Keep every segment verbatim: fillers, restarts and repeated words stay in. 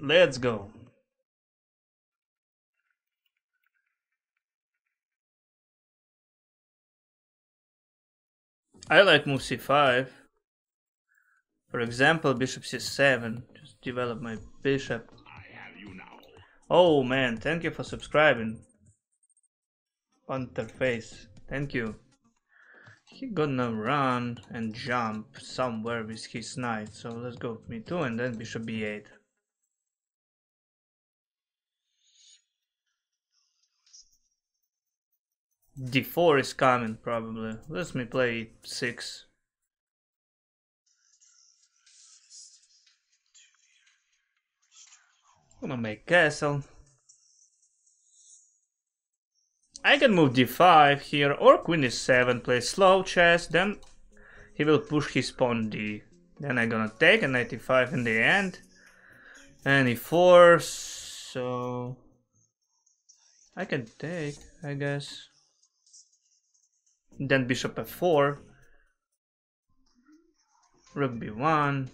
let's go. I like move c five. For example, bishop c seven. Just develop my bishop. I have you now. Oh man, thank you for subscribing. Panther face, thank you. He gonna run and jump somewhere with his knight. So let's go with me two and then bishop b eight. d four is coming probably. Let me play six. I'm gonna make castle. I can move d five here or queen e seven, play slow chess, then he will push his pawn d. Then I'm gonna take a knight e five in the end. And e four, so I can take, I guess. Then bishop f four, rook b one,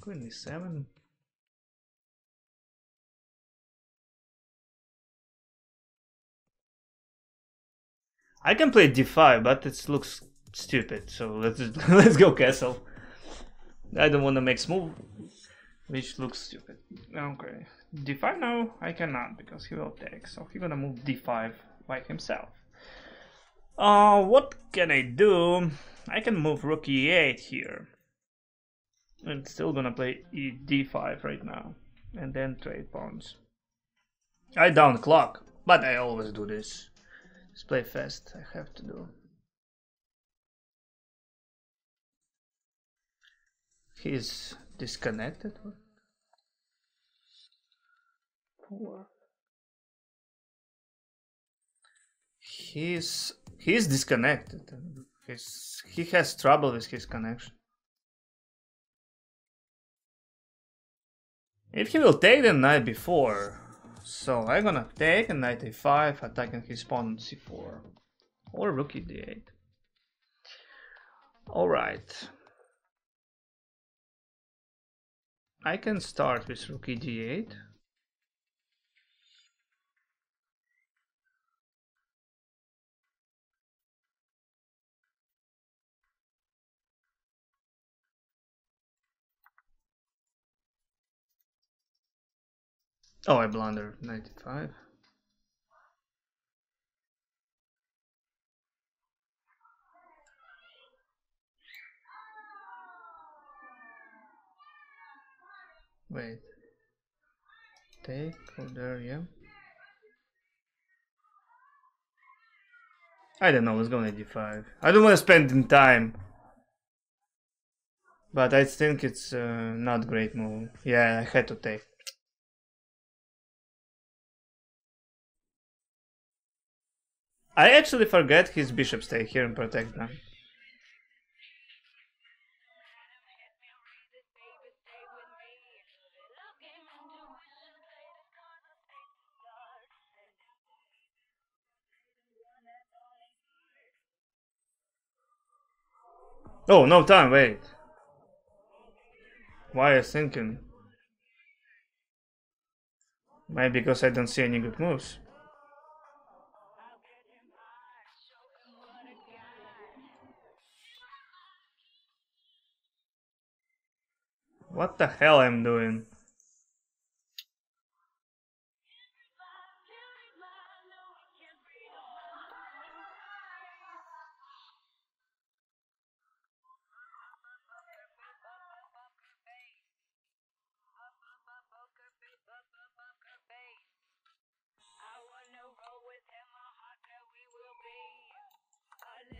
queen e seven. I can play d five, but it looks stupid. So let's let's go castle. I don't want to make smooth, which looks stupid. Okay, d five now I cannot because he will take. So he's gonna move d five by himself. Uh, what can I do? I can move rook e eight here. I'm still gonna play e d five right now, and then trade pawns. I down clock, but I always do this. Let's play fast, I have to do. He's disconnected. He's he's disconnected. He's he has trouble with his connection. If he will take the knight before, so I'm gonna take a knight a five, attacking his pawn c four, or rook d eight. Alright. I can start with rook d eight. Oh, I blunder, ninety-five. Wait. Take, oh there, yeah. I don't know, let's go ninety-five. I don't want to spend in time. But I think it's uh, not great move. Yeah, I had to take. I actually forget his bishop stay here and protect them. Oh, no time, wait. Why are you thinking? Maybe because I don't see any good moves. What the hell I'm doing?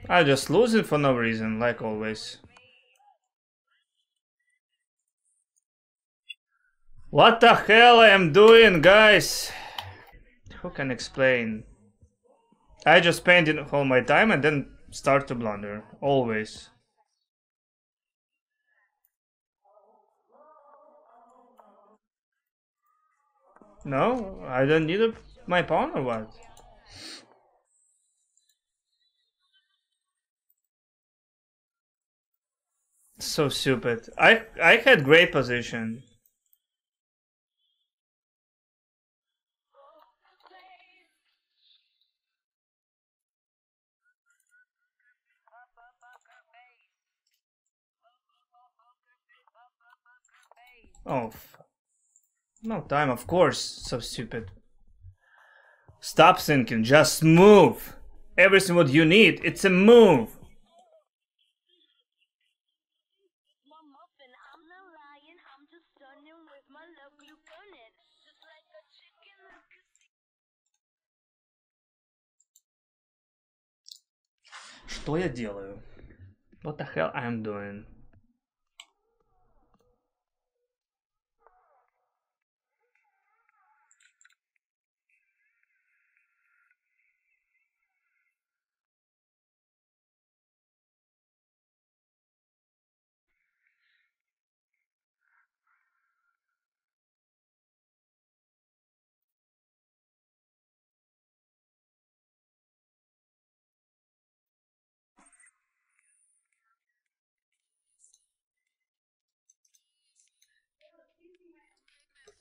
I just lose it for no reason, like always. What the hell I am doing, guys? Who can explain? I just spend all my time and then start to blunder. Always. No, I don't need a, my pawn or what? So stupid. I I had great position. Oh, no time, of course. So stupid. Stop thinking, just move. Everything what you need, it's a move. Что я делаю? What the hell I'm doing?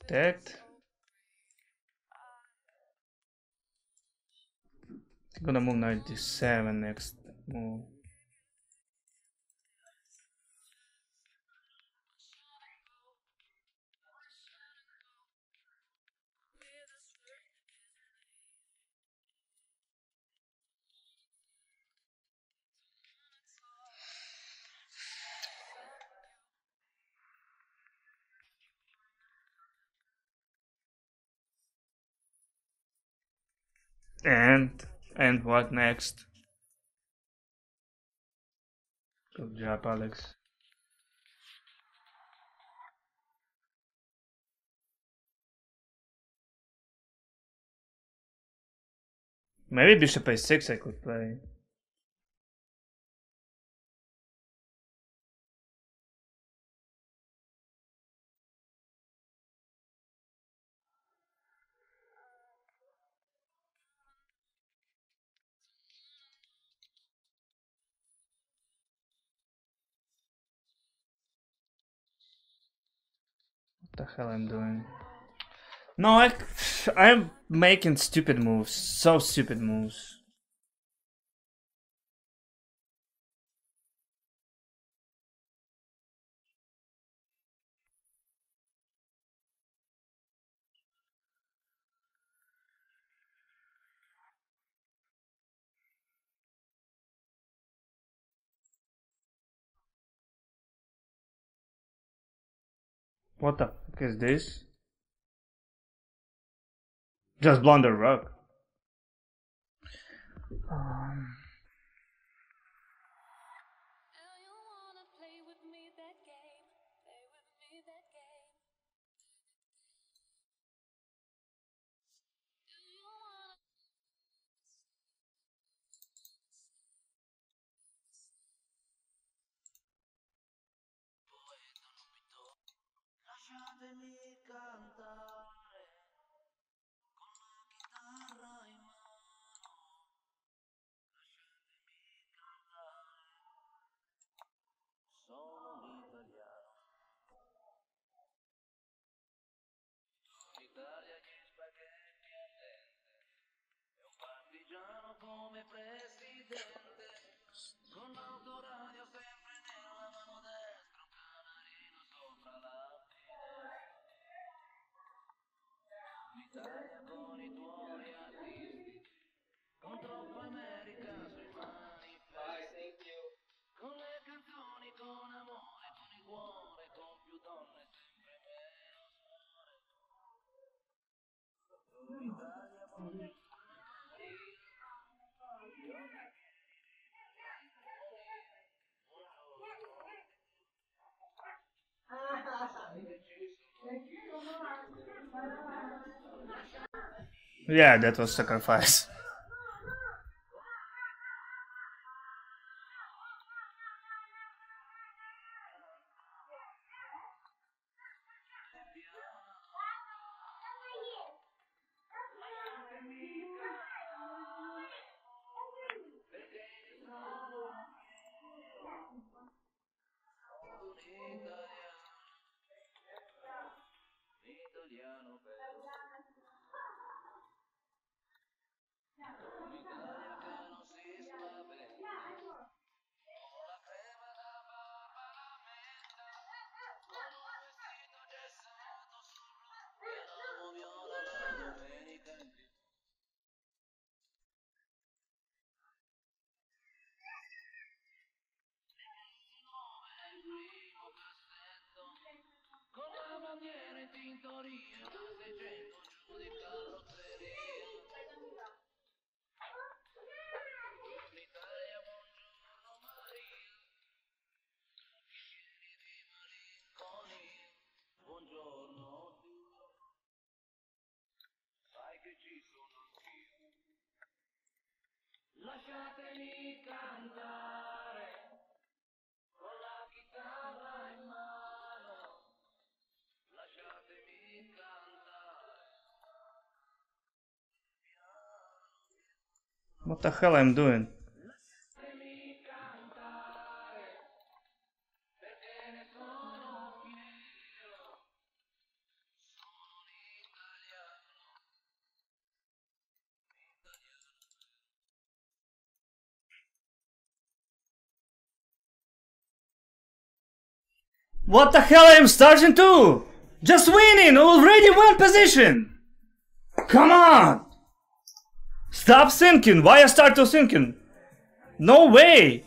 Protect. I'm gonna move ninety-seven next move. And and what next? Good job, Alex. Maybe bishop a six I could play. What the hell I'm doing? No, I, I'm making stupid moves. So stupid moves. What the fuck is this? Just blunder rock. Um. Yeah, that was sacrifice. Lasciatemi cantare con la chitarra in mano, lasciatemi cantare. What the hell I'm doing? Lasciatemi cantare perché ne sono fiero. Sono un italiano. Italiano. What the hell I am starting to? Just winning already one position. Come on. Stop thinking. Why I start to thinking? No way.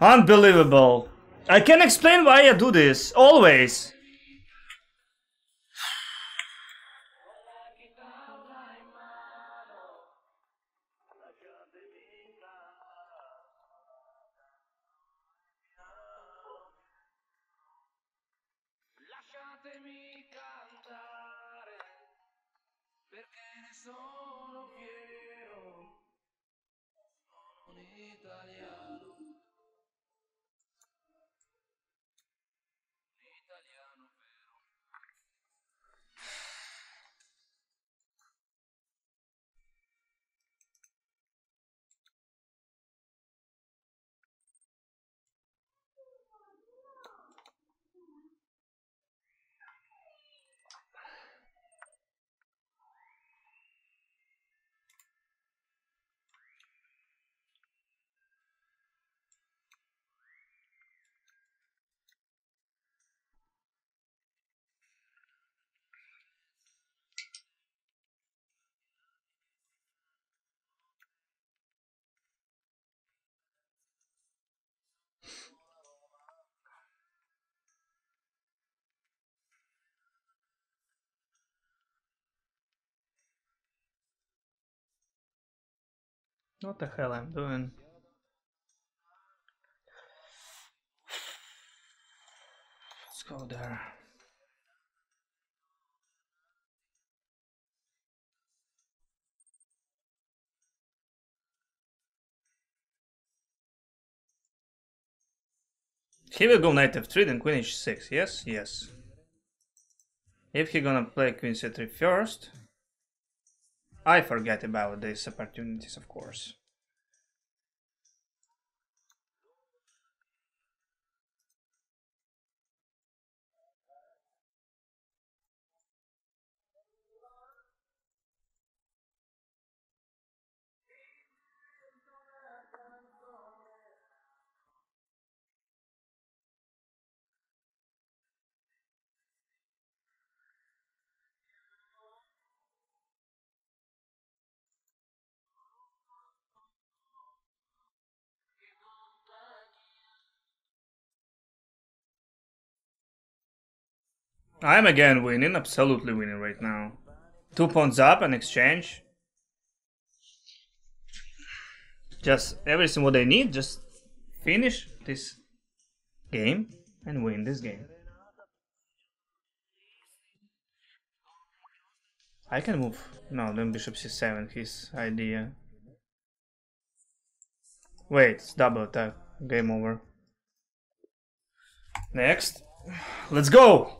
Unbelievable. I can't explain why I do this always. Lasciatemi cantare, perché ne sono fiero, sono un italiano, un italiano vero. What the hell I'm doing? Let's go there. He will go knight f three then queen h six, yes? Yes. If he gonna play queen c three first, I forget about these opportunities, of course. I'm again winning, absolutely winning right now. Two pawns up and exchange. Just everything what I need, just finish this game and win this game. I can move. No, then bishop c seven, his idea. Wait, it's double attack. Game over. Next. Let's go!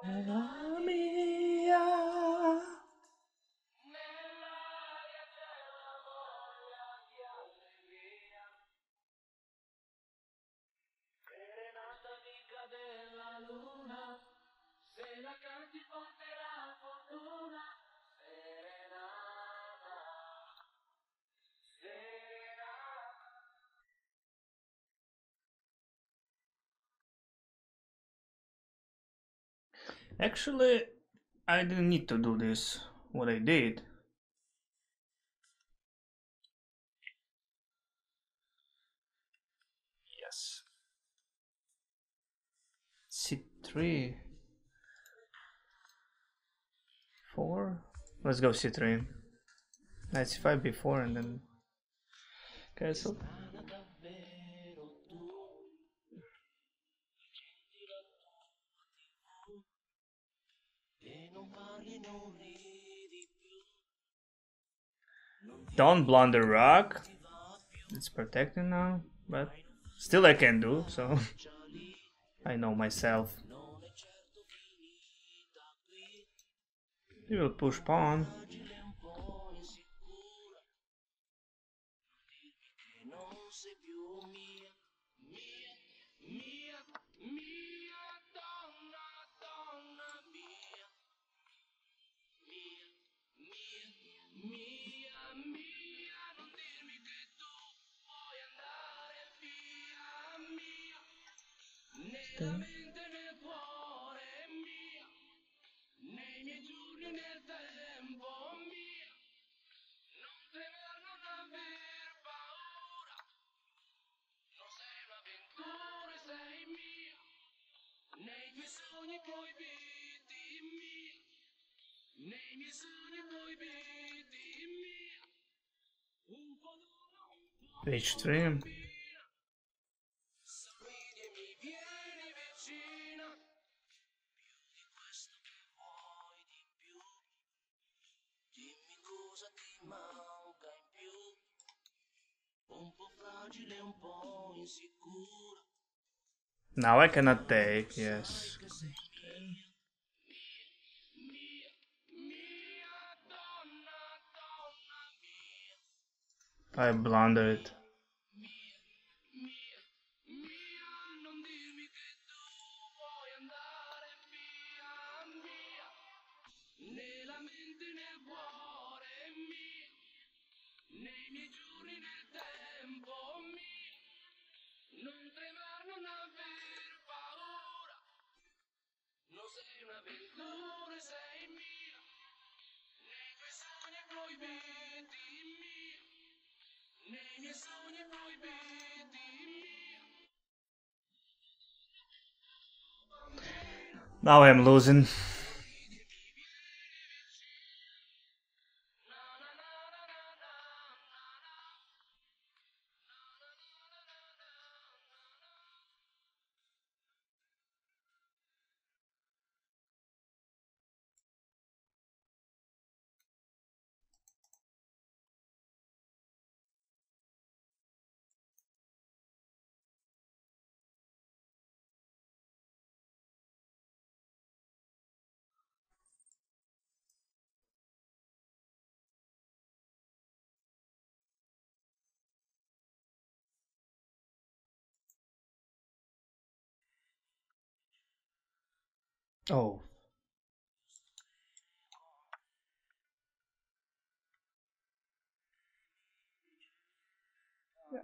Nella mia, nell'aria c'è una voglia di allegria, serenata amica della luna, se la canti porterà fortuna, serenata, serenata. Actually, I didn't need to do this. What I did yes c three four, let's go c three knight c five before and then castle. Don't blunder rock. It's protecting now, but still I can do, so I know myself. He will push pawn. H three. Now I cannot take, yes. I blundered. Now I'm losing. Oh. Yeah.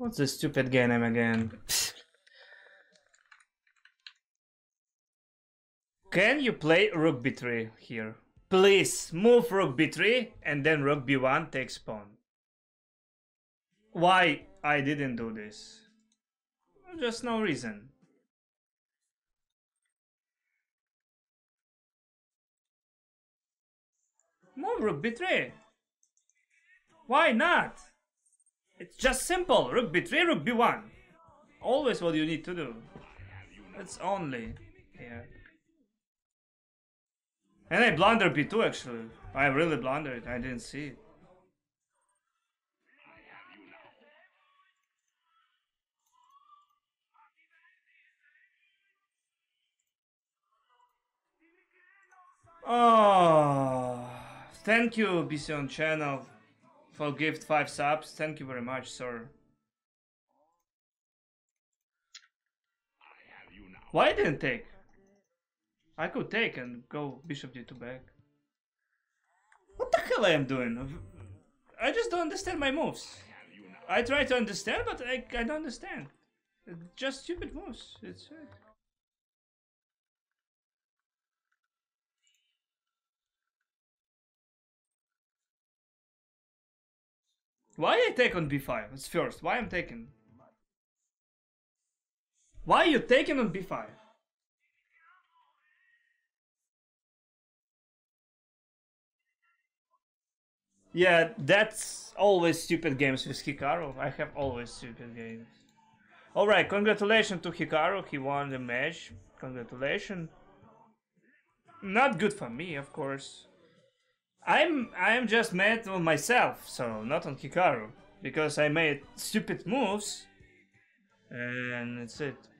What's this stupid game again? Can you play rook b three here? Please move rook b three and then rook b one takes pawn. Why I didn't do this? Just no reason. Move rook b three. Why not? It's just simple, rook b three, rook b one. Always what you need to do. That's only here. And I blundered b two actually. I really blundered, I didn't see it. Oh, thank you, B C on channel. For gift five subs, thank you very much, sir. Why I didn't take? I could take and go bishop d two back. What the hell I am doing? I just don't understand my moves. I try to understand, but I, I don't understand. It's just stupid moves. It's right. Why I take on b five? It's first. Why I'm taking? Why you taking on b five? Yeah, that's always stupid games with Hikaru. I have always stupid games. Alright, congratulations to Hikaru. He won the match. Congratulations. Not good for me, of course. I'm I'm just mad on myself, so not on Hikaru, because I made stupid moves, and that's it.